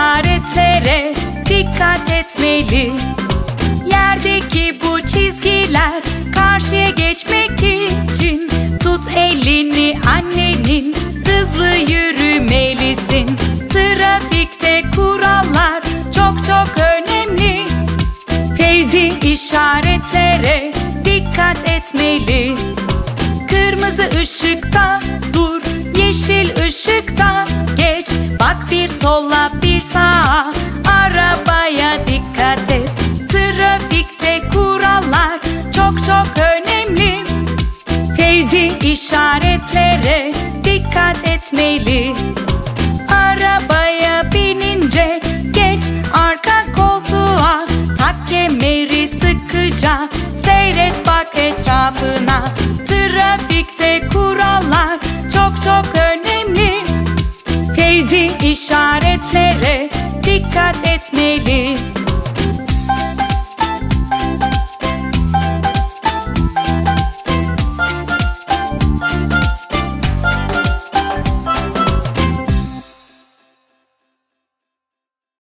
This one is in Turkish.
işaretlere dikkat etmeli. Yerdeki bu çizgiler karşıya geçmek için tut elini annenin, hızlı yürümelisin. Trafikte kurallar çok önemli. Fevzi işaretlere dikkat etmeli. Kırmızı ışıkta dur, yeşil ışıkta geç. Bak bir sola bir sağa, arabaya dikkat et. Trafikte kurallar çok önemli. Fevzi işaretlere dikkat etmeli. Arabaya binince geç arka koltuğa, tak kemeri sıkıca, seyret bak etrafına. Trafikte kurallar çok önemli. Fevzi işaretlere dikkat etmeli.